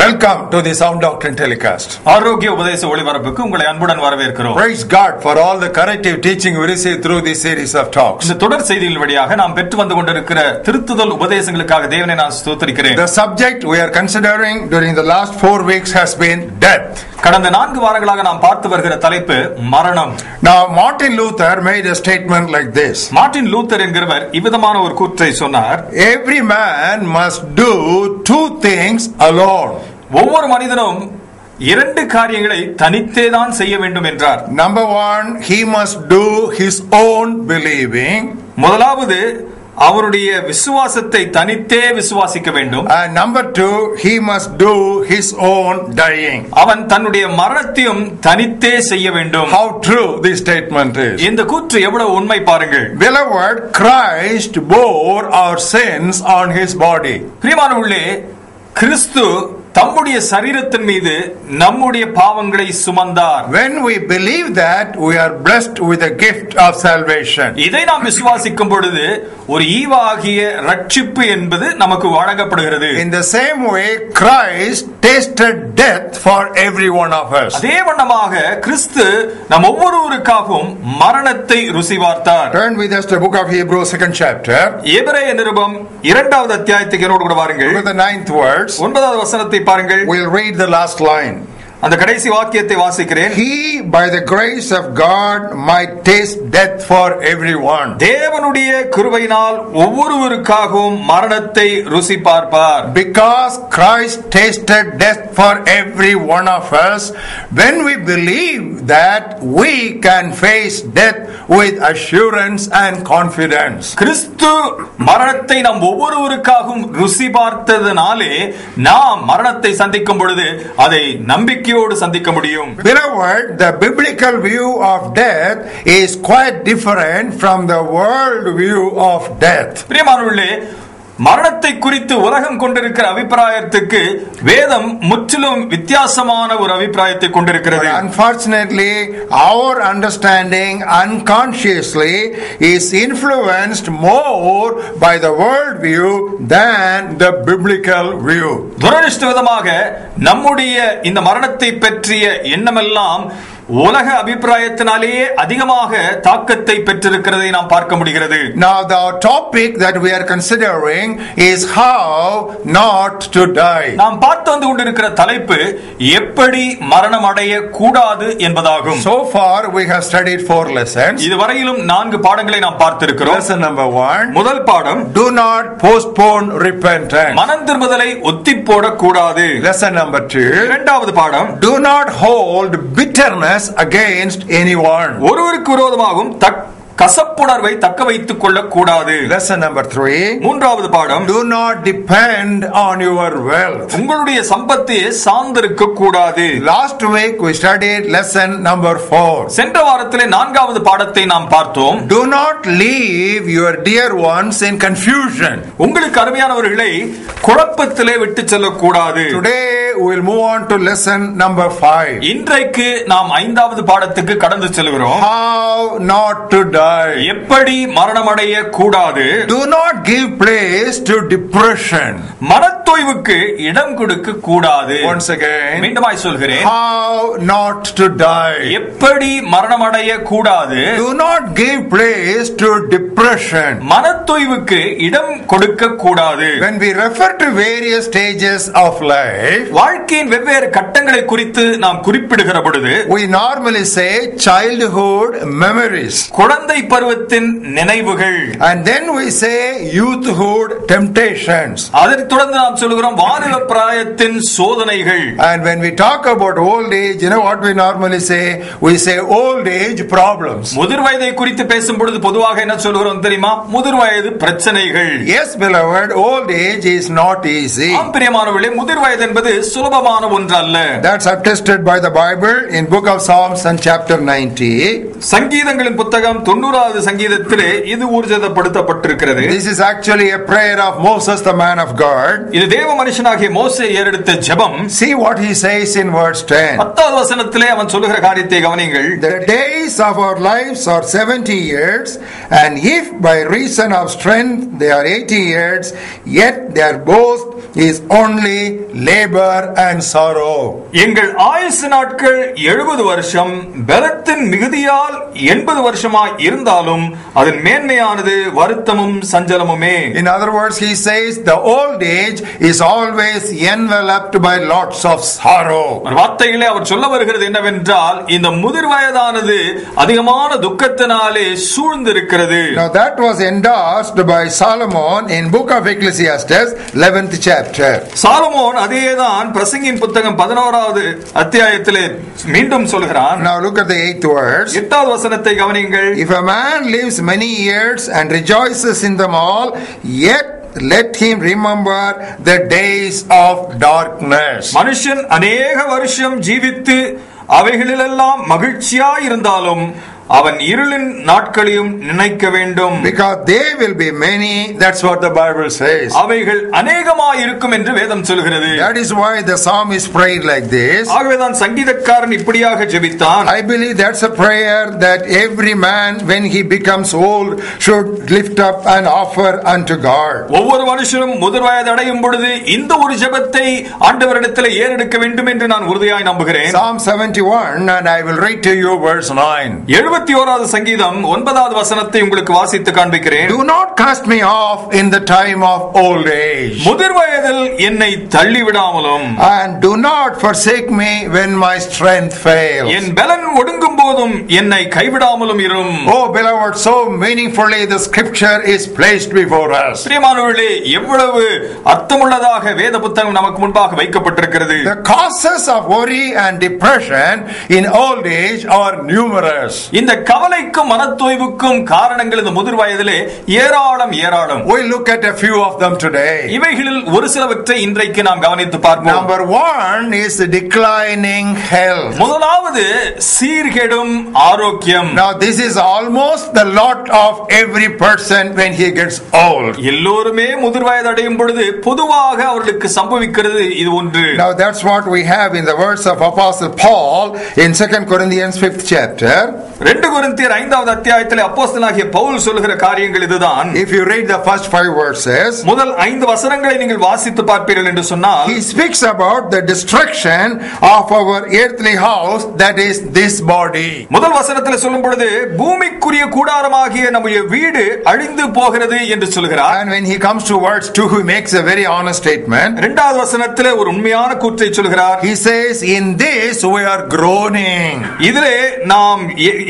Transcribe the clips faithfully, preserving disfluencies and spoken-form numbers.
Welcome to the Sound Doctrine Telecast. Praise God for all the corrective teaching we receive through this series of talks. The subject we are considering during the last four weeks has been death. Now, Martin Luther made a statement like this. Every man must do two things alone. ஒவ்வொரு மனிதனும் இரண்டு காரியங்களை தனித்தே தான் செய்ய வேண்டும் என்றார். Number one, he must do his own believing. முதலாவது அவருடைய விசுவாசத்தை தனித்தே விசுவாசிக்க வேண்டும். And number two, he must do his own dying. அவன் தன்னுடைய மரணத்தையும் தனித்தே செய்ய வேண்டும். How true this statement is. இந்த கூற்று எவ்வளவு உண்மை பாருங்கள். Beloved, Christ bore our sins on his body. பிரியமானவர்களே, கிறிஸ்து தம்முடைய சரீரத்தின் மீது நம்முடைய பாவங்களை சுமந்தார். When we believe that, we are blessed with the gift of salvation. இதை நாம் விசுவாசிக்கும் பொழுது ஒரு ஈவாகிய இரட்சிப்பு என்பது நமக்கு வழங்கப்படுகிறது. In the same way, Christ tasted death for every one of us. அதே வண்ணமாக கிறிஸ்து நம் ஒவ்வொருவருக்காகவும் மரணத்தை ருசி பார்த்தார். Turn with us to the book of Hebrews, second chapter. எபிரேய நிருபம் இரண்டாவது அத்தியாயத்துக்கு என்னோடு கூட வாருங்கள். With the ninth words. ஒன்பதாவது வசனத்தை we'll read the last line. He, by the grace of God, might taste death for everyone. Because Christ tasted death for every one of us, when we believe that, we can face death with assurance and confidence. மரணத்தை நாம் ஒவ்வொருவருக்காகவும் ருசி பார்த்ததனாலே நாம் மரணத்தை சந்திக்கும் பொழுது அதை நம்பிக்கையோடு சந்திக்க முடியும். Beloved, the biblical view of death is quite different from the world view of death. பிரியமானவர்களே, மரணத்தை குறித்து உலகம் கொண்டிருக்கிற அபிப்பிராயத்துக்கு வேதம் முற்றிலும் வித்தியாசமான ஒரு அபிப்பிராயத்தை கொண்டிருக்கிறது. Unfortunately, our understanding unconsciously is influenced more by the world view than the biblical view. துரதிஷ்டவசமாக நம்முடைய இந்த மரணத்தை பற்றிய எண்ணமெல்லாம் உலக அபிப்பிராயத்தினாலேயே அதிகமாக தாக்கத்தை பெற்றிருக்கிறதை நாம் பார்க்க முடிகிறது. Now the topic that we are considering is how not to die. நாம் பார்த்து வந்து கொண்டிருக்கிற தலைப்பு எப்படி மரணம் அடைய கூடாது என்பதாகும். So far we have studied four lessons. இதுவரையிலும் நான்கு பாடங்களை நாம் பார்த்திருக்கிறோம். Lesson number one. முதல் பாடம், do not postpone repentance. மனம் திரும்புதலை ஒத்தி போடக் கூடாது. Lesson number two. இரண்டாவது பாடம், do not hold bitterness against anyone. ஒருவருக்கு விரோதமாகவும் கசப்புணர்வை தக்க வைத்துக் கொள்ளக் கூடாது. Lesson number three. மூன்றாவது பாடம், do not depend on your wealth. உங்களுடைய சம்பத்தையே சார்ந்திருக்க கூடாது. Last week we studied lesson number four. சென்ற வாரத்திலே நான்காவது பாடத்தை நாம் பார்த்தோம். Do not leave your dear ones in confusion. உங்களுக்கு அருமையானவர்களை குழப்பத்திலே விட்டு செல்லக் கூடாது. Today we will move on to lesson number five. இன்றைக்கு நாம் ஐந்தாவது பாடத்துக்கு கடந்து செல்கிறோம். How not to die. எப்படி மரணம் அடைய கூடாது. Do not give place to depression. மனத்தோய்வுக்கு இடம் கொடுக்க கூடாது. Once again, மீண்டுமாய் சொல்கிறேன். How not to die. எப்படி மரணம் அடைய கூடாது. Do not give place to depression. மனத்தோய்வுக்கு இடம் கொடுக்க கூடாது. When we refer to various stages of life, வாழ்க்கையின் வெவ்வேறு கட்டங்களை குறித்து நாம் குறிப்பிடுகிற பொழுது, we normally say childhood memories. குழந்தை பருவத்தின் நினைவுகள். And then we say youthhood temptations. அதைத் தொடர்ந்து நாம் சொல்கிறோம் வாலிப பிராயத்தின் சோதனைகள். And when we talk about old age, you know what we normally say? We say old age problems. முதிர் வயதை குறித்து பேசும் பொழுது பொதுவாக என்ன சொல்கிறோம் தெரியுமா? முதிர் வயது பிரச்சனைகள். Yes, beloved, old age is not easy. ஆம் பிரியமானவர்களே, முதிர் வயது என்பது சுலபமான ஒன்று அல்ல. That's attested by the Bible in book of Psalms and chapter ninety. சங்கீதங்களின் புத்தகம் தொண்ணூறாவது சங்கீதத்திலே இது ஊர்ஜிதப்படுத்தப்பட்டிருக்கிறது. This is actually a prayer of Moses, the man of God. இது தேவ மனுஷனாகிய மோசே ஏறெடுத்த ஜெபம். See what he says in verse ten. பத்தாவது வசனத்திலே அவன் சொல்லுகிற காரியத்தை கவனியுங்கள். The days of our lives are seventy years, and if by reason of strength they are eighty years, yet their boast is only labor and sorrow. எங்கள் ஆயுசு நாட்கள் எழுபது வருஷம், பலத்தின் மிகுதியால் எண்பது வருஷமாய் இருந்தாலும் அதன் மேன்மையானது வருத்தமும் சஞ்சலமுமே. In other words, he says the old age is always enveloped by lots of sorrow. வார்த்தையிலே அவர் சொல்ல வருகிறது என்னவென்றால் இந்த முதிர் வயதானது அதிகமான துக்கத்தினாலே சூழ்ந்திருக்கிறது. Now that was endorsed by Solomon in book of Ecclesiastes eleventh chapter. Solomon அதேதான் பிரசங்கின் புத்தகம் பதினோராவது அத்தியாயத்திலே மீண்டும் சொல்கிறான். Now look at the eighth verse. எட்டாவது வசனத்தை கவனியுங்கள். If a man lives many years and rejoices in them all, yet let him remember the days of darkness. மனுஷன் அநேக வருஷம் ஜீவித்து அவைகளிலெல்லாம் மகிழ்ச்சியாய் இருந்தாலும் அவன் இருளின் நாட்களையும் நினைக்க வேண்டும். Because they will be many, that's what the Bible says. அவைகள் அநேகமாய் இருக்கும் என்று வேதம் சொல்கிறது. That is why the psalmist prayed like this. ஆகவேதான் சங்கீதக்காரன் இப்படியாக ஜெபித்தான். I believe that's a prayer that every man when he becomes old should lift up and offer unto God. ஒவ்வொரு மனுஷனும் முதிர் வயது அடையும் பொழுது இந்த ஒரு ஜெபத்தை ஆண்டவரிடத்திலே ஏறெடுக்க வேண்டும் என்று நான் உறுதியாய் நம்புகிறேன். Psalm seventy-one, and I will read to you verse nine. ஒன்பதாவது சங்கீதம் ஒன்பதாவது வசனத்தை உங்களுக்கு வாசித்து காண்பிக்கிறேன். Do not cast me off in the time of old age. முதிர் வயதில் என்னை தள்ளி விடாமலும். And do not forsake me when my strength fails. என் பலன் ஒடுங்கும் போதும் என்னை கைவிடாமலும் இரும். Oh beloved, so meaningfully the scripture is placed before us. பிரியமானவர்களே, எவ்வளவு அர்த்தமுள்ளதாக வேத புத்தகம் நமக்கு முன்பாக வைக்கப்பட்டிருக்கிறது. The causes of worry and depression in old age are numerous. இந்த கவலைக்கும் மனத்தோய்வுக்கும் காரணங்கள் இந்த முதிர் வயதிலே ஏராளம் ஏராளம். We look at a few of them today. இவைகளில் ஒரு சிலவற்றை இன்றைக்கு நாம் கவனித்து பார்ப்போம். Number one is declining health. முதலாவது சீர்கெடும் ஆரோக்கியம். Now this is almost the lot of every person when he gets old. எல்லோருமே முதிர் வயது அடையும் பொழுது பொதுவாக அவர்களுக்கு சம்பவிக்கிறது இது ஒன்று. Now that's what we have in the words of Apostle Paul in Second Corinthians fifth chapter. இரண்டு கொரிந்தியர் ஐந்தாவது அத்தியாயத்திலே அப்போஸ்தலனாகிய பவுல் சொல்லுகிற காரியங்கள் இதுதான். If you read the first five verses, முதல் ஐந்து வசனங்களை நீங்கள் வாசித்து பார்ப்பீர்கள் என்று சொன்னால், he speaks about the destruction of our earthly house, that is this body. முதல் வசனத்திலே சொல்லும் பொழுது பூமிக்குரிய கூடாரமாகிய நம்முடைய வீடு அழிந்து போகிறது என்று சொல்கிறார். And when he comes to verse two, he makes a very honest statement. இரண்டாவது வசனத்திலே ஒரு உண்மையான கூற்றை சொல்கிறார். He says, in this we are groaning. இதிலே நாம்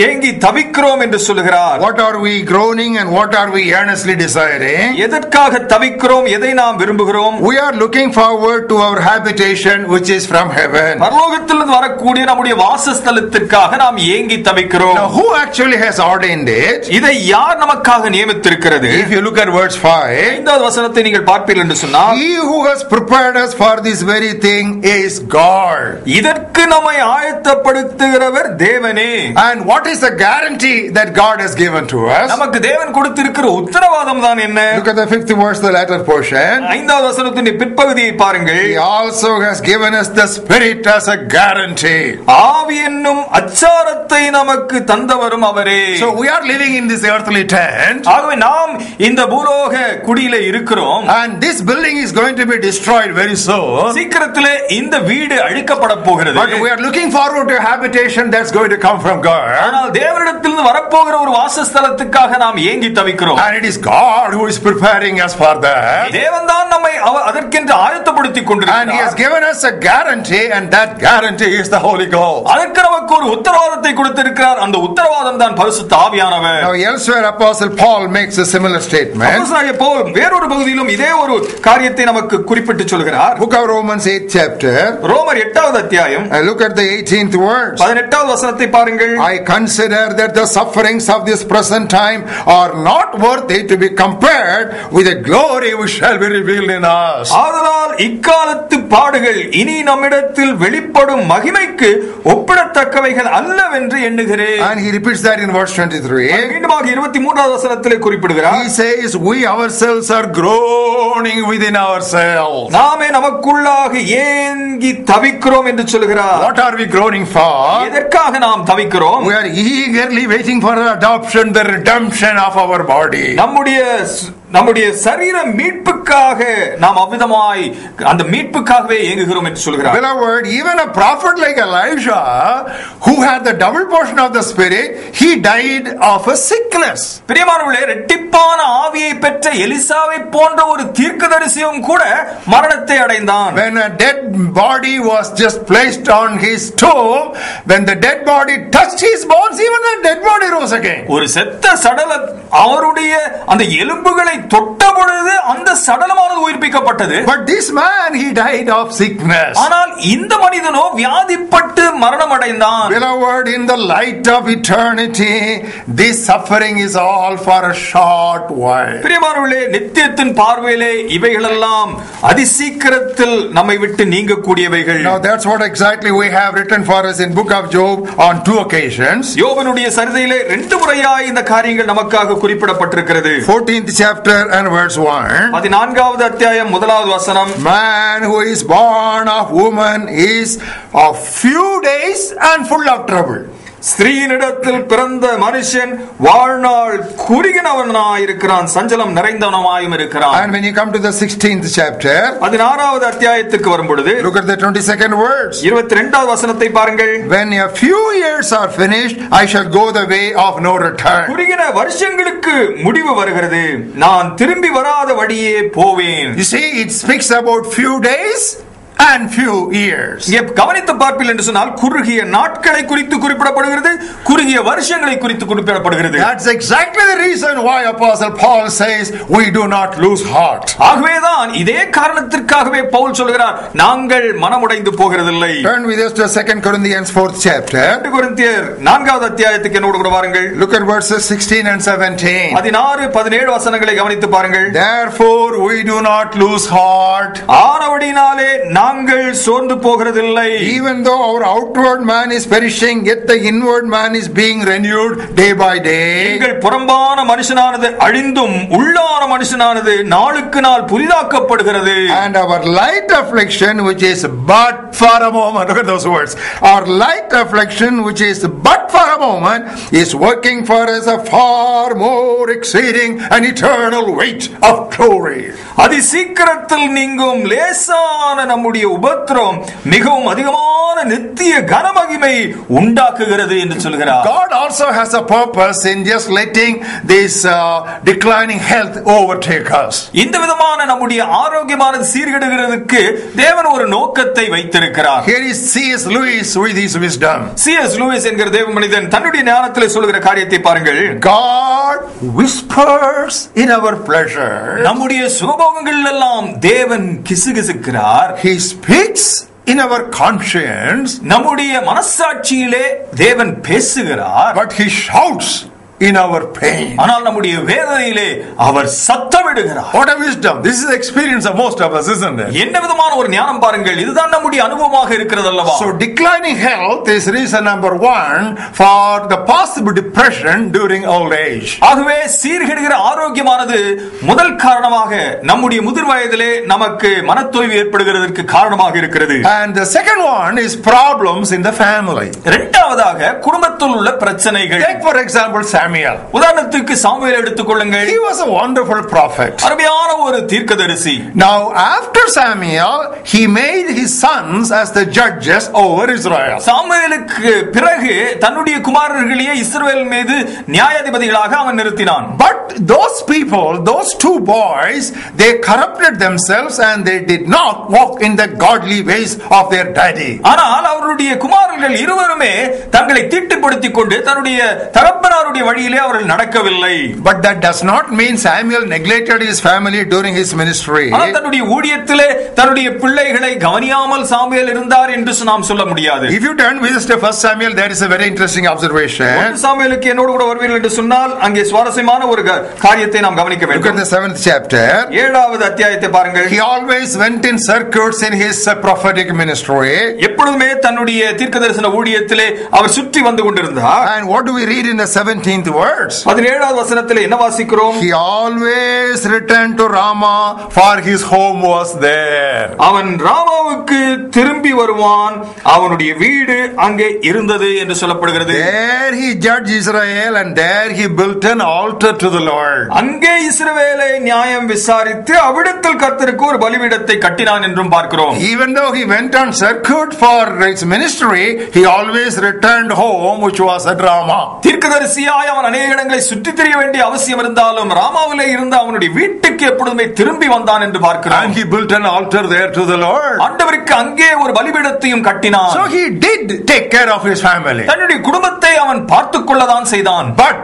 ஏங்கி தவிக்கிறோம் என்று சொல்கிறார். What are we groaning and what are we earnestly desiring? எதற்காக தவிக்கிறோம், எதை நாம் விரும்புகிறோம்? We are looking forward to our habitation which is from heaven. பரலோகத்திலிருந்து வரக்கூடிய நம்முடைய வாசஸ்தலத்திற்காக நாம் ஏங்கி தவிக்கிறோம். Now who actually has ordained it? இதை யார் நமக்காக நியமித்திருக்கிறது? If you look at verse five, ஐந்தாவது வசனத்தை நீங்கள் பார்ப்பீர்கள் என்று சொன்னால், He who has prepared us for this very thing is God. இதற்கு நம்மை ஆயத்தப்படுத்துகிறவர் தேவனே. And what is the guarantee that God has given to us? நமக்கு தேவன் கொடுத்திருக்கிற உத்தரவாதம் தான் என்ன? Look at the fifth verse, the latter portion. ஐந்தாவது வசனத்தின் பிற்பகுதியை பாருங்கள். He also has given us the Spirit as a guarantee. ஆவி என்னும் அச்சாரத்தை நமக்கு தந்தவரும் அவரே. So we are living in this earthly tent. ஆகவே நாம் இந்த பூலோக குடியிலே இருக்கிறோம். And this building is going to be destroyed very soon. சீக்கிரத்திலே இந்த வீடு அழிக்கப்பட போகிறது. But we are looking forward to a habitation that's going to come from God. ஆனால் தேவனிடத்திலிருந்து வரப்போகிற ஒரு வாசஸ்தலத்துக்காக நாம் ஏங்கி தவிக்கிறோம். And it is God who is preparing us for that. தேவன் தான் நம்மை அதற்கென்று ஆயத்தப்படுத்திக் கொண்டிருக்கிறார். And he has given us a guarantee, and that guarantee is the Holy Ghost. அதற்கு நமக்கு ஒரு உத்தரவாதத்தை கொடுத்திருக்கிறார். அந்த உத்தரவாதம் தான் பரிசுத்த ஆவியானவர். Now elsewhere Apostle Paul makes a similar statement. அப்போஸ்தலனாகிய பவுல் வேறொரு பகுதியிலும் இதே ஒரு காரியத்தை நமக்கு குறிப்பிட்டு சொல்கிறார். Book of Romans eighth chapter. ரோமர் எட்டாவது அத்தியாயம். Look at the eighteenth verse. பதினெட்டாவது வசனத்தை பாருங்கள். I consider that the sufferings of this present time are not worthy to be compared with the glory which shall be revealed in us. ஆதலால் இக்காலத்து பாடுகள் இனி நம்மிடத்தில் வெளிப்படும் மகிமைக்கு ஒப்பிடத்தக்கவைகள் அல்லவென்று எண்ணுகிறேன். And he repeats that in verse twenty-three. மீண்டுமாக இருபத்தி மூன்றாவது வசனத்திலே குறிப்பிடுகிறார். He says we ourselves are groaning within ourselves. நாமே நமக்குள்ளாக ஏங்கி தவிக்கிறோம் என்று சொல்கிறார். What are we groaning for? எதற்காக நாம் தவிக்கிறோம்? We are eagerly waiting for the adoption, the redemption of our body. நம்முடைய நம்முடைய சரீர மீட்புக்காக நாம் அவ்விதமாய் அந்த மீட்புக்காகவே ஏங்குகிறோம் என்று சொல்கிறார். Beloved, even a prophet like Elijah, who had the double portion of the spirit, he died of a sickness. பிரியமானவர்களே, இரட்டிப்பான ஆவியை பெற்ற எலிசாவை போன்ற ஒரு தீர்க்கதரிசியும் கூட மரணத்தை அடைந்தான். When a dead body was just placed on his tomb, when the dead body touched his bones, even the dead body rose again. ஒரு செத்த சடல அவருடைய அந்த எலும்புகளை தொட்ட பொழுது அந்த சடலமானது உயிர்ப்பிக்கப்பட்டது. But this man, he died of sickness. ஆனால் இந்த மனிதனோ வியாதிப்பட்டு மரணம் அடைந்தான். Beloved, in the light of eternity, this suffering is all for a short while. பிரியமானவர்களே, நித்தியத்தின் பார்வையிலே இவைகளெல்லாம் அதிசீக்கிரத்தில் நம்மை விட்டு நீங்க கூடியவைகள். Now that's what exactly we have written for us in book of Job on two occasions. யோபனுடைய சரிதையிலே ரெண்டு முறையாய் இந்த காரியங்கள் நமக்காக குறிப்பிடப்பட்டிருக்கிறது. fourteenth chapter and verse one. பதினான்காவது அத்தியாயம் முதலாவது வசனம். Man who is born of woman is of few days and full of trouble. ஸ்திரீயினிடத்தில் பிறந்த மனுஷன் வாழ்நாள் குறுகினவனாயிருக்கிறான், சஞ்சலம் நிறைந்தவனாயும் இருக்கிறான். And when you come to the sixteenth chapter, பதினாறாவது அத்தியாயத்துக்கு வரும்பொழுது, look at the twenty-second words. இருபத்தி இரண்டாவது வசனத்தை பாருங்கள். When a few years are finished, I shall go the way of no return. குறுகின வருஷங்களுக்கு முடிவு வருகிறது, நான் திரும்பி வராத வழியே போவேன். You see, it speaks about few days and few years. இங்கே கவனித்து பார்ப்பீர்கள் என்று சொன்னால் குறுகிய நாட்களை குறித்து குறிப்பிடப்படுகிறது, குறுகிய வருஷங்களை குறித்து குறிப்பிடப்படுகிறது. That's exactly the reason why Apostle Paul says we do not lose heart. ஆகவே தான் இதே காரணத்திற்காகவே பவுல் சொல்கிறார், நாங்கள் மனமுடைந்து போகிறதில்லை. Turn with us to Second Corinthians fourth chapter. இரண்டு கொரிந்தியர் நான்காவது அத்தியாயத்துக்கு என்னோடு கூட வாருங்கள். Look at verses sixteen and seventeen. பதினாறு பதினேழு வசனங்களை கவனித்து பாருங்கள். Therefore we do not lose heart. ஆனவடினாலே நாங்கள் சோர்ந்து போகிறதில்லை. Even though our outward man is perishing, yet the inward man is being renewed day by day. எங்கள் புறம்பான மனுஷனானது அழிந்தும் உள்ளான மனுஷனானது நாளுக்கு நாள் புதிதாக்கப்படுகிறது. And our light affliction which is but for a moment, look at those words, our light affliction which is but for a moment is working for us a far more exceeding and eternal weight of glory. அதி சீக்கிரத்தில் நீங்கும் லேசான நம்முடைய உபத்திரம் மிகவும் அதிகமான நித்திய கனமகிமை உண்டாக்குகிறது என்று சொல்கிறார். God also has a purpose in just letting this uh, declining health overtake us. இந்த விதமான நம்முடைய ஆரோக்கியமானது சீர்கெடுகிறதுக்கு தேவன் ஒரு நோக்கத்தை வைத்திருக்கிறார். Here is C S Lewis with his wisdom. C S Lewis என்கிற தேவ மனிதன் தன்னுடைய ஞானத்திலே சொல்கிற காரியத்தை பாருங்கள். God whispers in our pleasure. நம்முடைய சுகபோகங்கள் எல்லாம் தேவன் கிசுகிசுக்கிறார். He speaks in our conscience. நம்முடைய மனசாட்சியிலே தேவன் பேசுகிறார். But he shouts in our pain. ஆனால் நம்முடைய வேதனையிலே அவர் சத்தமிடுகிறார். What a wisdom! This is the experience of most of us, isn't it? என்ன விதமான ஒரு ஞானம் பாருங்கள், இதுதான் நம்முடைய அனுபவமாக இருக்கிறது அல்லவா? So declining health is reason number one for the possible depression during old age. ஆகவே சீர்கெடுகிற ஆரோக்கியமானது முதல் காரணமாக நம்முடைய முதிர் வயதிலே நமக்கு மனத்தோய்வு ஏற்படுகிறதற்கு காரணமாக இருக்கிறது. And the second one is problems in the family. இரண்டாவதாக குடும்பத்தில் உள்ள பிரச்சனைகள். Take for example Samuel. உதாரணத்துக்கு சாமுவேலை எடுத்துக் கொள்ளுங்கள். He was a wonderful prophet. அருமையான ஒரு தீர்க்கதரிசி. Now after Samuel, he made his sons as the judges over Israel. சாமுவேலுக்கு பிறகு தன்னுடைய குமாரர்களிலே இஸ்ரவேல் மீது நியாயாதிபதிகளாக அவன் நிறுத்தினான். But those people, those two boys, they corrupted themselves and they did not walk in the godly ways of their daddy. ஆனால் அவர்கள் அவருடைய குமாரர்கள் இருவருமே தங்களை தீட்டுப்படுத்திக் கொண்டு தன்னுடைய தகப்பனாருடைய வழியிலே அவர்கள் நடக்கவில்லை. But that does not mean Samuel neglected his family during his ministry. தன்னுடைய ஊழியத்திலே தன்னுடைய பிள்ளைகளை கவனியாமல் சாமுவேல் இருந்தார் என்று நாம் சொல்ல முடியாது. If you turn with us to First Samuel, there is a very interesting observation. First Samuelக்கு என்னோடு கூட வருவீர்கள் என்று சொன்னால் அங்கே சுவாரஸ்யமான ஒரு காரியத்தை நாம் கவனிக்க வேண்டும். Look at the seventh chapter. ஏழாவது அத்தியாயத்தை பாருங்கள். He always went in circuits in his prophetic ministry. எப்பொழுதுமே தன்னுடைய தீர்க்கதரிசன ஊழியத்திலே அவர் சுற்றி வந்து கொண்டிருந்தார். And what do we read in the seventeenth verse? பதினேழாவது வசனத்திலே என்ன வாசிக்கிறோம்? He always returned to Ramah, for his home was there. அவன் ராமாவுக்கு திரும்பி வருவான், அவனுடைய வீடு அங்கே இருந்தது என்று சொல்லப்படுகிறது. There he judged Israel and there he built an altar to the Lord. அங்கே இஸ்ரவேலை நியாயம் விசாரித்து அவிடத்தில் கர்த்தருக்கு ஒரு பலிபீடத்தை கட்டினான் என்றும் பார்க்கிறோம். Even though he went on circuit for his ministry, he always returned home, which was at Ramah. தீர்க்கதரிசியாய் அவன் அநேக இடங்களை சுற்றித் திரிய வேண்டிய அவசியம் இருந்தாலும் ராமாவிலே இருந்த அவனுடைய வீட்டுக்கு எப்பொழுதுமே திரும்பி வந்தான் என்று பார்க்கிறோம். And he built an altar there to the Lord. ஆண்டவருக்கு அங்கே ஒரு பலிபீடத்தையும் கட்டினான். So he did take care of his family. தன்னுடைய குடும்பத்தை அவன் பார்த்துக் கொள்ளதான் செய்தான். But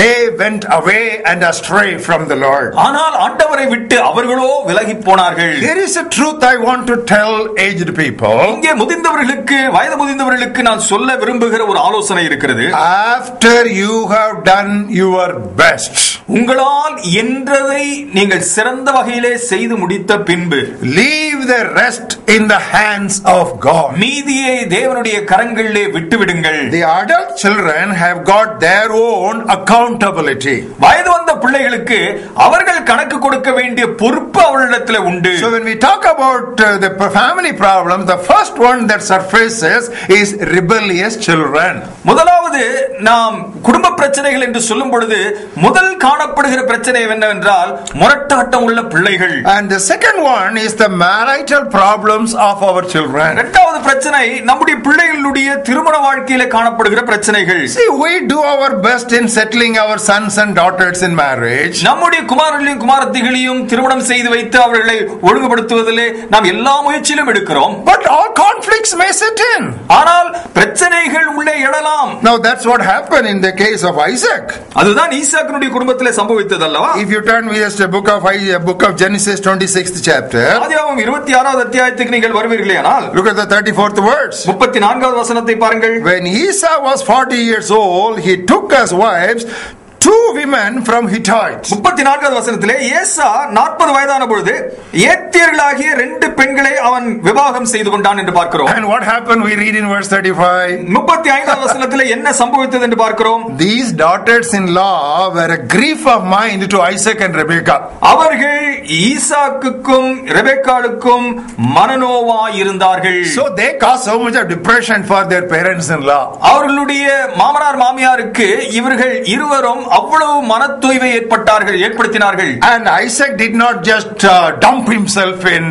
they went away and astray from the Lord. ஆனால் ஆண்டவரை விட்டு அவர்களோ விலகி போனார்கள். There is a truth I want to tell aged people. இங்கே முதிந்தவர்களுக்கு வயது முதிந்தவர்களுக்கு நான் சொல்ல விரும்புகிற ஒரு ஆலோசனை இருக்கிறது. After you have done your best, உங்களால் என்றதை நீங்கள் சிறந்த வகையிலே செய்து முடித்த பின்பு, leave the rest in the hands of God. மீதியை தேவனுடைய கரங்களிலே விட்டுவிடுங்கள். The adult children have got their own account. வயது வந்த பிள்ளைகளுக்கு அவர்கள் கணக்கு கொடுக்க வேண்டிய பொறுப்பு அவர்களிடத்தில் உண்டு. So when we talk about uh, the family problem, the first one that surfaces is rebellious children. முதலாவது நாம் குடும்ப பிரச்சனைகள் என்று சொல்லும் பொழுது முதல் காணப்படுகிற பிரச்சனை என்னவென்றால் முரட்டாட்டம் உள்ள பிள்ளைகள். And the second one is the marital problems of our children. இரண்டாவது பிரச்சனை நம்முடைய பிள்ளைகளுடைய திருமண வாழ்க்கையிலே காணப்படுகிற பிரச்சனைகள். See, we do our best in settling our sons and daughters in marriage. நம்முடைய குமாரர்களையும் குமாரத்திகளையும் திருமணம் செய்து வைத்து அவர்களை ஒழுங்குபடுத்துவதிலே நாம் எல்லா முயற்சியிலும் எடுக்கிறோம். But all conflicts may set in. ஆனால் பிரச்சனைகள் உள்ளே எழலாம். Now that's what happened in the case of Isaac. அதுதான் ஈசாக்கினுடைய குடும்பத்திலே சம்பவித்தது அல்லவா? If you turn with us to book of book of Genesis twenty-sixth chapter. ஆதியாகமம் இருபத்தி ஆறாவது அத்தியாயத்துக்கு நீங்கள் வருவீர்களேனால், look at the thirty-fourth words. முப்பத்தி நான்காவது வசனத்தை பாருங்கள். When Esau was forty years old, he took as wives two women from Hittites. முப்பத்தி நான்காவது வசனத்திலே ஏசா நாற்பது வயதான பொழுது ஏத்தியர்களாகிய ரெண்டு பெண்களை அவன் விவாகம் செய்து கொண்டான் என்று பார்க்கிறோம். And what happened we read in verse thirty-five. முப்பத்தி ஐந்தாவது வசனத்திலே என்ன சம்பவித்தது என்று பார்க்கிறோம். These daughters-in-law were a grief of mind to Isaac and Rebekah. அவர்கள் ஈசாக்குக்கும் ரெபெக்காளுக்கும் மனநோவாய் இருந்தார்கள். So they caused so much of depression for their parents-in-law. அவர்களுடைய மாமனார் மாமியாருக்கு இவர்கள் இருவரும் அவ்வளவு மனத்தோய்வை ஏற்பட்டார்கள் ஏற்படுத்தினார்கள். And Isaac did not just uh, dump himself in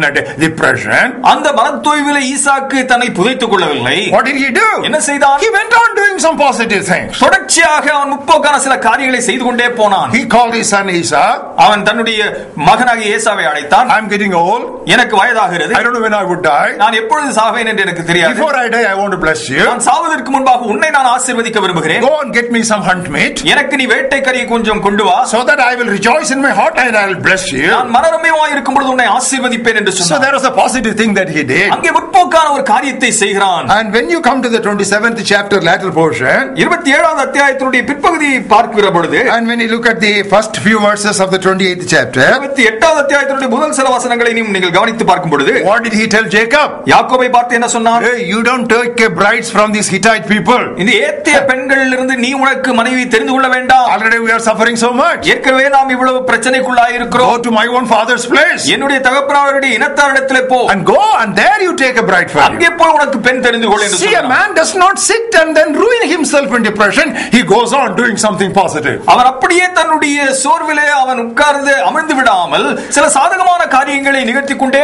depression. அந்த மனத்தோய்விலே ஈசாக்கு தன்னை புதைத்துக் கொள்ளவில்லை. What did he do? என்ன செய்தான்? He went on doing some positive things. தொடர்ச்சியாக அவன் முற்போக்கான சில காரியங்களை செய்து கொண்டே போனான். He called his son Esau. அவன் தன்னுடைய மகனாகிய ஏசாவை அழைத்தான். I'm getting old. எனக்கு வயதாகிறது. I don't know when I would die. நான் எப்பொழுது சாவேன் என்று எனக்கு தெரியாது. Before I die I want to bless you. நான் சாவதற்கு முன்பாக உன்னை நான் ஆசீர்வதிக்க விரும்புகிறேன். Go and get me some hunt meat. எனக்கு நீ வேட்டைக்கறியை கொஞ்சம் கொண்டு வா. So that I will rejoice in my heart and I will bless you. நான் மனரமையாய் இருக்கும்போது உன்னை ஆசீர்வதிப்பேன் என்று சொன்னான். So there was a positive thing that he did. அங்கே முற்போக்கான ஒரு காரியத்தை செய்கிறான். And when you come to the twenty-seventh chapter latter portion, இருபத்தி ஏழாவது அத்தியாயத்தினுடைய பிற்பகுதியை பார்க்கிற பொழுது, and when you look at the first few verses of the twenty-eighth chapter, இருபத்தி எட்டாவது அத்தியாயத்தினுடைய முதல் சில வசனங்களை நீங்கள் கவனித்து பார்க்கும் பொழுது, what did he tell Jacob? யாக்கோபை பார்த்து என்ன சொன்னான்? Hey, you don't take brides from these Hittite people. இந்த ஏத்திய பெண்களிலிருந்து நீ உனக்கு மனைவி தெரிந்து கொள்ள வேண்டாம். Already we are suffering so much. ஏற்கனவே நாம் இவ்வளவு பிரச்சனைக்குள்ளாய் இருக்கிறோம். Go to my own father's place. என்னுடைய தகப்பனாருடைய இனத்தாரிடத்திலே போ. And go and there you take a bride for me. அங்கே போய் உனக்கு பெண் தெரிந்து கொள் என்று சொன்னார். See, a man does not sit and then ruin himself in depression. He goes on doing something positive. அவர் அப்படியே தன்னுடைய சோர்விலே அவன் உட்கார்ந்து அமர்ந்து விடாமல் சில சாதகமான காரியங்களை நிகழ்த்தி கொண்டே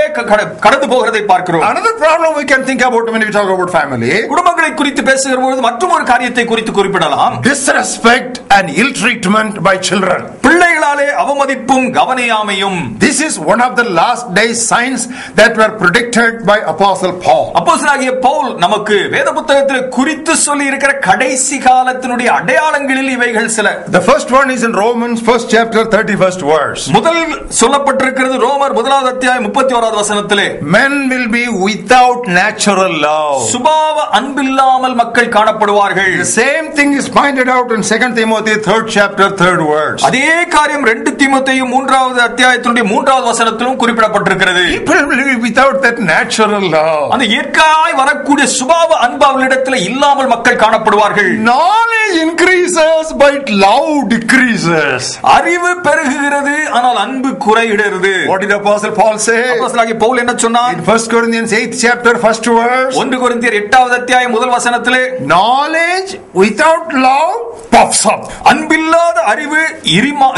கடந்து போகிறதை பார்க்கிறோம். Another problem we can think about when we talk about family. குடும்பங்களை குறித்து பேசுகிற பொழுது மற்றொரு காரியத்தை குறித்து குறிப்பிடலாம். Disrespect and ill treatment by children. பிள்ளை வார்த்தைகளாலே அவமதிப்பும் கவனியாமையும். This is one of the last day signs that were predicted by Apostle Paul. அப்போஸ்தலனாகிய பவுல் நமக்கு வேத புத்தகத்திலே குறித்து சொல்லி இருக்கிற கடைசி காலத்தினுடைய அடையாளங்களில் இவைகள் சில. The first one is in Romans first chapter thirty-first verse. முதல் சொல்லப்பட்டிருக்கிறது ரோமர் முதலாவது அத்தியாயம் முப்பத்தி ஒன்றாவது வசனத்திலே. Men will be without natural love. சுபாவ அன்பில்லாமல் மக்கள் காணப்படுவார்கள். The same thing is pointed out in Second Timothy third chapter third verse. அதே காரியம் இரண்டு தீமோத்தேயு மூன்றாவது அத்தியாயத்தினுடைய மூன்றாவது வசனத்திலும் குறிப்பிடப்பட்டிருக்கிறது. People will be without that natural love. அந்த இயற்கையாய் வரக்கூடிய சுபாவ அன்பு அவர்களிடத்தில் இல்லாமல் மக்கள் காணப்படுவார்கள். Knowledge increases but love decreases. அறிவு பெருகுகிறது ஆனால் அன்பு குறைகிறது. What did Apostle Paul say? அப்போஸ்தலனாகிய பவுல் என்ன சொன்னார்? In First Corinthians eighth chapter first verse. ஒன்று கொரிந்தியர் எட்டாவது அத்தியாயம் முதல் வசனத்திலே knowledge without love puffs up. அன்பில்லாத அறிவு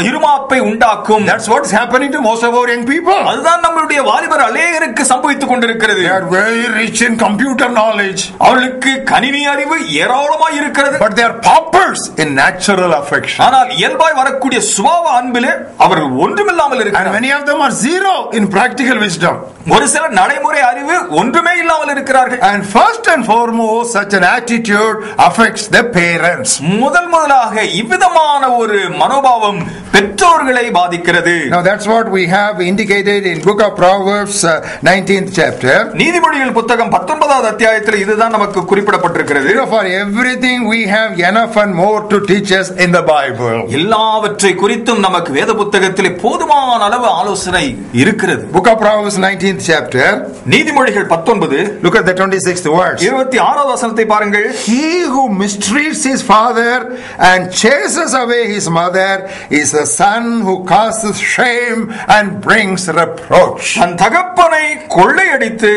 இருமாப்பை உண்டாக்கும். That's what's happening to most of our young people. அதுதான் நம்மளுடைய வாலிபர் அநேகருக்கு சம்பவித்துக் கொண்டிருக்கிறது. They are very rich in computer knowledge. அவர்களுக்கு கணினி அறிவு ஏராளமாக இருக்கிறது. But they are paupers in natural affection. ஆனால் இயல்பாய் வரக்கூடிய சுபாவ அன்பிலே அவர்கள் ஒன்றுமில்லாமல் இருக்கிறார்கள். And many of them are zero in practical wisdom. ஒரு சில நடைமுறை அறிவு ஒன்றுமே இல்லாமல் இருக்கிறார்கள். And first and foremost, such an attitude affects the parents. முதல் முதலாக இவ்விதமான ஒரு மனோபாவம் பெற்றோர்களை பாதிக்கிறது. Now that's what we have indicated in book of Proverbs uh, nineteenth chapter. நீதிமொழிகள் புத்தகம் பத்தொன்பதாவது அத்தியாயத்தில் இதுதான் நமக்கு குறிப்பிடப்பட்டிருக்கிறது. For everything we have enough and more to teach us in the Bible. எல்லாவற்றை குறித்தும் நமக்கு வேத புத்தகத்திலே போதுமான அளவு ஆலோசனை இருக்கிறது. Book of Proverbs nineteenth chapter. நீதிமொழிகள் பத்தொன்பது. Look at the twenty-sixth verse. இருபத்தி ஆறாவது வசனத்தை பாருங்கள். He who mistreats his father and chases away his mother is the son who causes shame and brings reproach. தன் தகப்பனை கொள்ளையடித்து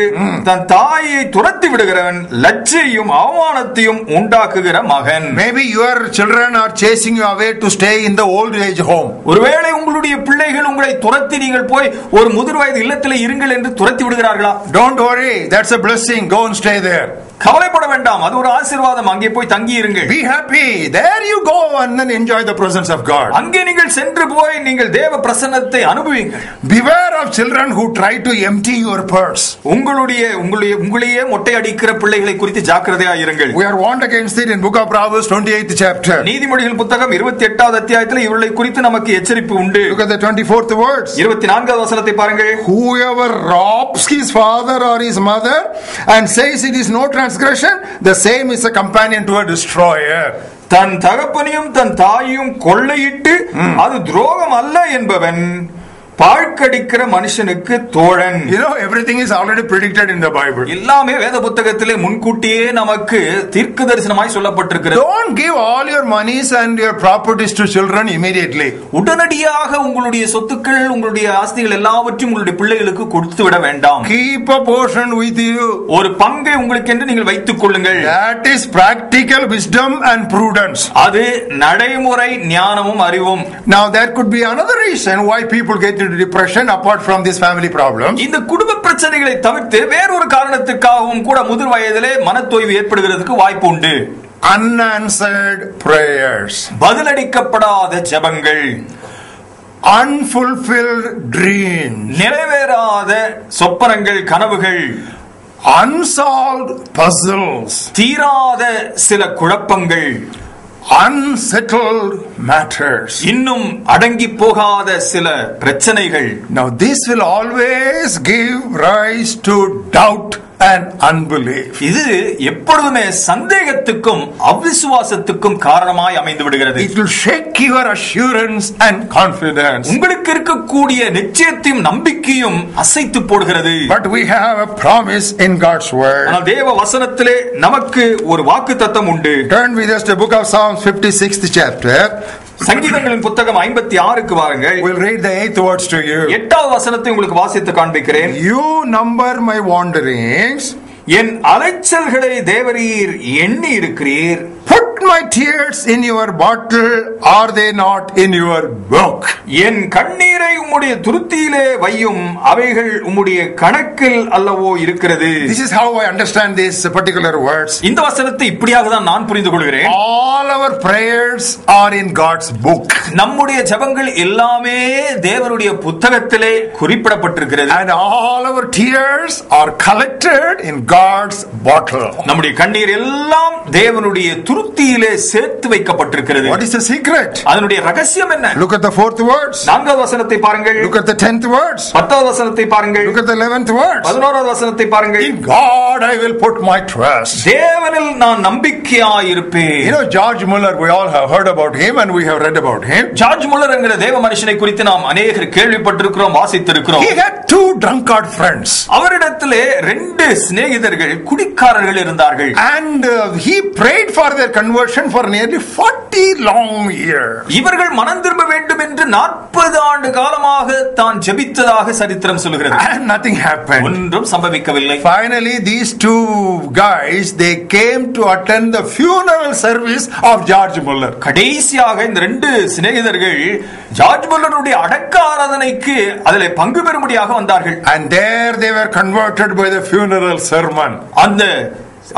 தன் தாயை துரத்தி விடுகிறவன் லட்சியையும் அவமானத்தையும் உண்டாக்குகிற மகன். Maybe your children are chasing you away to stay in the old age home. ஒருவேளை உங்களுடைய பிள்ளைகள் உங்களை துரத்தி நீங்கள் போய் ஒரு முதிர் வயது இல்லத்திலே இருங்கள் என்று துரத்தி விடுகிறார்களா? Don't worry, that's a blessing. Go and stay there. கவலைப்பட வேண்டாம், அது ஒரு ஆசீர்வாதம், அங்கே போய் தங்கி இருங்கள். Be happy, there you go and then enjoy the presence of God. அங்கே நீங்கள் சென்று போய் நீங்கள் தேவ பிரசன்னத்தை அனுபவியுங்கள். Beware of children who try to empty your purse. உங்களுடைய உங்களுடைய உங்களையே மொட்டை அடிக்கிற பிள்ளைகளை குறித்து ஜாக்கிரதையாக இருங்கள். We are warned against it in book of Proverbs twenty-eighth chapter. நீதிமொழிகள் புத்தகம் இருபத்தி எட்டாவது அத்தியாயத்தில் இவர்களை குறித்து நமக்கு எச்சரிப்பு உண்டு. Look at the twenty-fourth words. இருபத்தி நான்காவது வசனத்தை பாருங்கள். Whoever robs his father or his mother and says it is not transgression, the same is a companion to a destroyer. தன் தகப்பனையும் தன் தாயையும் கொள்ளையிட்டு அது துரோகம் அல்ல என்பவன் பார்க்கடிக்கிற மனுஷனுக்கு தோழன். You know, everything is already predicted in the Bible. எல்லாமே வேத புத்தகத்திலே முன்கூட்டியே நமக்கு தீர்க்கதரிசனமாய் சொல்லப்பட்டிருக்கிறது. Don't give all your monies and your properties to children immediately. உடனடியாக உங்களுடைய சொத்துக்கள் உங்களுடைய ஆஸ்திகள் எல்லாவற்றையும் உங்களுடைய பிள்ளைகளுக்கு கொடுத்து விட வேண்டாம். Keep a portion with you. ஒரு பங்கை உங்களுக்கு என்று நீங்கள் வைத்துக் கொள்ளுங்கள். That is practical wisdom and prudence. அது நடைமுறை ஞானமும் அறிவும். Now that could be another reason why people get into depression apart from this family problem. இந்த குடும்ப பிரச்சனைகளை தவிர்த்து வேறொரு காரணத்துக்காகவும் கூட முதிர் வயதிலே மனத்தோய்வு ஏற்படுகிறதுக்கு வாய்ப்பு உண்டு. Unanswered prayers. பதிலளிக்கப்படாத ஜெபங்கள். Unfulfilled dreams. நிறைவேறாத சொப்பனங்கள் கனவுகள். Unsolved puzzles. தீராத சில குழப்பங்கள். Unsettled matters. இன்னும் அடங்கி போகாத சில பிரச்சனைகள். Now this will always give rise to doubt and unbelief. இது எப்பொழுதுமே சந்தேகத்துக்கும் அவிசுவாசத்துக்கும் காரணமாய் அமைந்து விடுகிறது. It will shake your assurance and confidence. உங்களுக்கு இருக்கக்கூடிய நிச்சயத்தையும் நம்பிக்கையும் அசைத்து போடுகிறது. But we have a promise in God's word. ஆனால் தேவ வசனத்திலே நமக்கு ஒரு வாக்குத்தத்தம் உண்டு. Turn with us to book of Psalms fifty-sixth chapter. சங்கீதங்களின் புத்தகம் ஐம்பத்தி ஆறுக்கு வாருங்கள். We'll read the eighth words to you. எட்டாவது வசனத்தை உங்களுக்கு வாசித்து காண்பிக்கிறேன். You number my wanderings. என் அலைச்சல்களை தேவரீர் எண்ணி இருக்கிறீர். Put put my tears in your bottle, are they not in your book? என் கண்ணீரை உம்முடைய துருத்தியிலே வையும், அவைகள் உம்முடைய கணக்கில் அல்லவோ இருக்கிறது. This is how I understand these particular words. இந்த வசனத்தை இப்படியாக தான் நான் புரிந்துகொள்கிறேன். All our prayers are in God's book. நம்முடைய ஜெபங்கள் எல்லாமே தேவனுடைய புத்தகத்திலே குறிப்பிடப்பட்டிருக்கிறது. And all our tears are collected in God's bottle. நம்முடைய கண்ணீர் எல்லாம் தேவனுடைய துருத்தியிலே சேர்த்து வைக்கப்பட்டிருக்கிறது. What is the secret? அதனுடைய ரகசியம் என்ன? Look at the fourth words. நான்காவது வசனத்தை பாருங்கள். Look at the tenth words. பத்தாவது வசனத்தை பாருங்கள். Look at the eleventh words. பதினோராவது வசனத்தை பாருங்கள். In God I will put my trust. தேவனில் நான் நம்பிக்கையாய் இருப்பேன். You know George Muller, we all have heard about him and we have read about him. George Muller என்கிற தேவ மனுஷனை குறித்து நாம் அநேகர் கேள்விப்பட்டிருக்கிறோம், வாசித்திருக்கிறோம். He had two drunkard friends. அவரிடத்திலே ரெண்டு சிநேகிதர்கள் குடிக்காரர்கள் இருந்தார்கள். And uh, he prayed for their conversion for nearly forty long years. இவர்கள் மனம் திரும்ப வேண்டும் என்று நாற்பது ஆண்டு காலமாக தான் ஜெபித்ததாக சரித்திரம் சொல்கிறது. And nothing happened. ஒன்றும் சம்பவிக்கவில்லை. Finally these two guys, they came to attend the funeral service of George Muller. கடைசியாக இந்த ரெண்டு சிநேகிதர்கள் ஜார்ஜ் முல்லருடைய அடக்க ஆராதனைக்கு அதிலே பங்கு பெறும்படியாக வந்தார்கள். And there they were converted by the funeral sermon. அந்த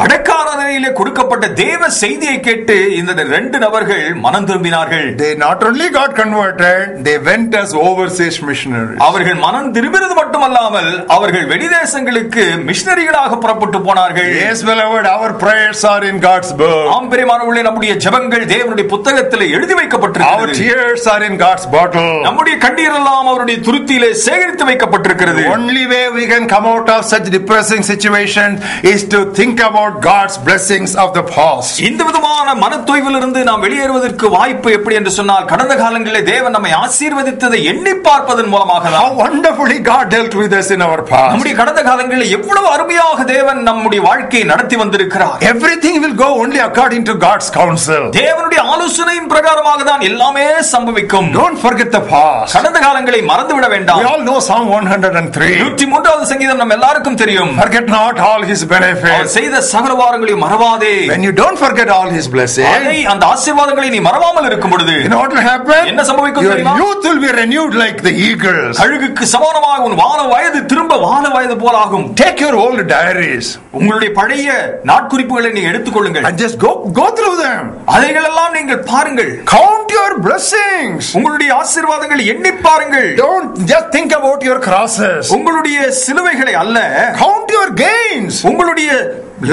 அடக்காரணையிலே கொடுக்கப்பட்ட தேவ செய்தியை கேட்டு இந்த ரெண்டு நபர்கள் மனம் திரும்பினார்கள். They not only got converted, they went as overseas missionaries. அவர்கள் மனம் திரும்பினது மட்டுமல்லாமல் அவர்கள் வெளிதேசங்களுக்கு மிஷனரிகளாக புறப்பட்டு போனார்கள். Yes, beloved, our prayers are in God's book. ஆம் பிரியமானவர்களே, நம்முடைய ஜெபங்கள் தேவனுடைய புத்தகத்தில் எழுதி வைக்கப்பட்டிருக்கிறது. Our tears are in God's bottle. நம்முடைய கண்ணீர் எல்லாம் அவருடைய துருத்தியிலே சேகரித்து வைக்கப்பட்டிருக்கிறது. The only way we can come out of such depressing situations is to think about God's blessings of the past. இந்த விதமான மனத்தோய்விலிருந்து நாம் வெளியேறுவதற்கு வாய்ப்பு எப்படி என்று சொன்னால், கடந்த காலங்களிலே தேவன் நம்மை ஆசீர்வதித்ததை எண்ணி பார்ப்பதன் மூலமாக. How wonderfully God dealt with us in our past. நம்முடைய கடந்த காலங்களிலே எவ்வளவு அருமையாக தேவன் நம்முடைய வாழ்க்கையை நடத்தி வந்திருக்கிறார். Everything will go only according to God's counsel. தேவனுடைய ஆலோசனையின் பிரகாரமாக தான் எல்லாமே சம்பவிக்கும். Don't forget the past. கடந்த காலங்களை மறந்து விட வேண்டாம். We all know Psalm one oh three. நூற்று மூன்றாவது சங்கீதம் நம்ம எல்லாருக்கும் தெரியும். Forget not all his benefits. சகலவாரங்களையும் மறவாதே. When you don't forget all his blessings, அதை அந்த ஆசீர்வாதங்களை நீ மறவாமல் இருக்கும் பொழுது, you know what will happen? என்ன சம்பவிக்கும் தெரியுமா? Your youth will be renewed like the eagles. கழுகுக்கு சமானமாக உன் வான வயது திரும்ப வான வயது போல ஆகும். Take your old diaries. உங்களுடைய பழைய நாட்குறிப்புகளை நீ எடுத்துக்கொள்ளுங்கள். And just go go through them. அதைகள் எல்லாம் நீங்கள் பாருங்கள். Count your blessings. உங்களுடைய ஆசீர்வாதங்களை எண்ணி பாருங்கள். Don't just think about your crosses. உங்களுடைய சிலுவைகளை அல்ல. Count your gains. உங்களுடைய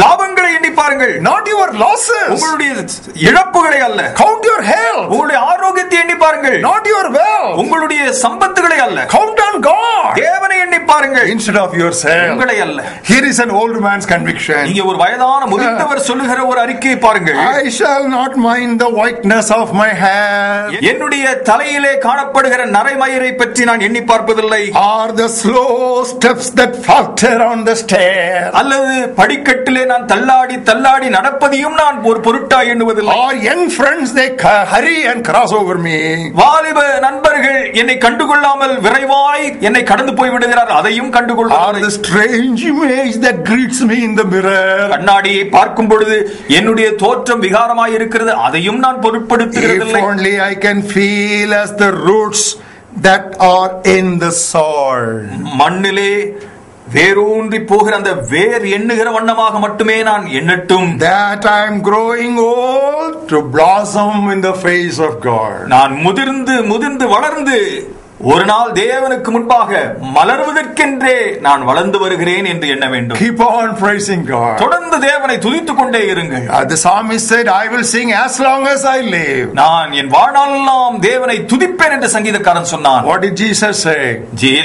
லாபங்களை எண்ணி பாருங்கள். Not your losses. உங்களுடைய இழப்புகளை அல்ல. Count your health. உங்களுடைய ஆரோக்கியத்தை எண்ணி பாருங்கள். Not your wealth. உங்களுடைய சம்பத்துகளை அல்ல. Count on God. தேவனை எண்ணி பாருங்கள். Instead of yourself. உங்களை அல்ல. Here is an old man's conviction. இங்கே ஒரு வயதான முதிர்ந்தவர் சொல்லுகிற ஒரு அறிக்கையை பாருங்கள். I shall not mind the whiteness of my hair. என்னுடைய தலையிலே காணப்படுகிற நரைமயிரை பற்றி நான் எண்ணி பார்ப்பதில்லை. Or the slow steps that falter on the stair. அல்லது படிக்கட்டு நான் தள்ளாடி தள்ளாடி நடப்பதையும் நான் ஒரு பொருட்டா எண்ணுவதில்லை. Or young friends, they hurry and cross over me. வாலிப நண்பர்கள் என்னை கண்டுகொள்ளாமல் விரைவாய் என்னை கடந்து போய் விடுகிறார், அதையும் கண்டுகொள்ளாமல். Or the strange image that greets me in the mirror. கண்ணாடியை பார்க்கும் பொழுது என்னுடைய தோற்றம் விகாரமாய் இருக்கிறது, அதையும் நான் பொருட்படுத்துகிறதில்லை. If only I can feel as the roots that are in the soil. மண்ணிலே வேரூன்றி போகிற அந்த வேர் எண்ணுகிற வண்ணமாக மட்டுமே நான் எண்ணட்டும். That I am growing old to blossom in the face of God. நான் முதிர்ந்து முதிர்ந்து வளர்ந்து ஒரு நாள் தேவனுக்கு முன்பாக மலர்வதற்கென்றே நான் வளர்ந்து வருகிறேன் என்று எண்ண வேண்டும். Keep on praising God. தொடர்ந்து தேவனை துதித்துக் கொண்டே இருங்கள். The psalmist said, I will sing as long as I live. நான் என் வாழ்நாளெல்லாம் தேவனை துதிப்பேன் என்று சங்கீதக்காரன் சொன்னான். What did Jesus say?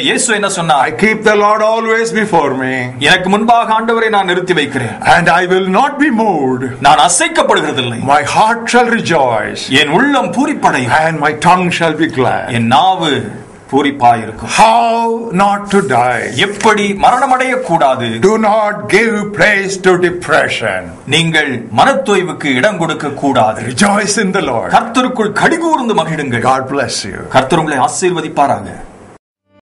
இயேசு என்ன சொன்னார்? I keep the Lord always before me. எனக்கு முன்பாக ஆண்டவரை நான் நிறுத்தி வைக்கிறேன். And I will not be moved. நான் அசைக்கப்படுகிறதில்லை. My heart shall rejoice. என் உள்ளம் பூரிப்படையும். And my tongue shall be glad. என் நாவு பூரிப்பாயிருக்கும். How not to die. எப்படி மரணமடைய கூடாது. Do not give place to depression. நீங்கள் மனத்தோய்வுக்கு இடம் கொடுக்க கூடாது. Rejoice in the Lord. கர்த்தருக்குள் கடிகூர்ந்து மகிழுங்கள். God bless you. கர்த்தர் உங்களை ஆசீர்வதிப்பாராக.